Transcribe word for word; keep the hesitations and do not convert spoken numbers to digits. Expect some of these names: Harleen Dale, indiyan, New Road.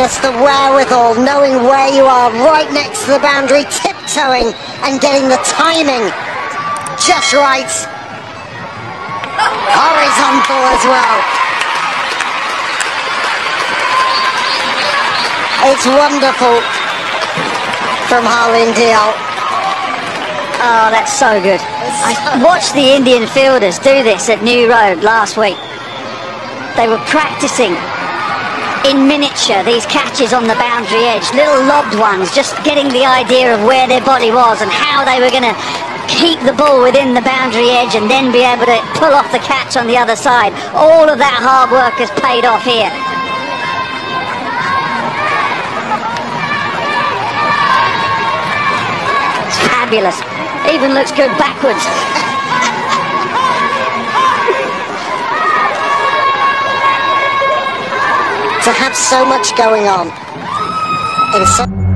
given us the wherewithal, knowing where you are right next to the boundary, tiptoeing and getting the timing just right. Horizontal as well. It's wonderful from Harleen Dale. Oh, that's so good. I watched the Indian fielders do this at New Road last week. They were practicing in miniature these catches on the boundary edge, little lobbed ones, just getting the idea of where their body was and how they were going to keep the ball within the boundary edge and then be able to pull off the catch on the other side. All of that hard work has paid off here. It's fabulous. Even looks good backwards. To have so much going on in so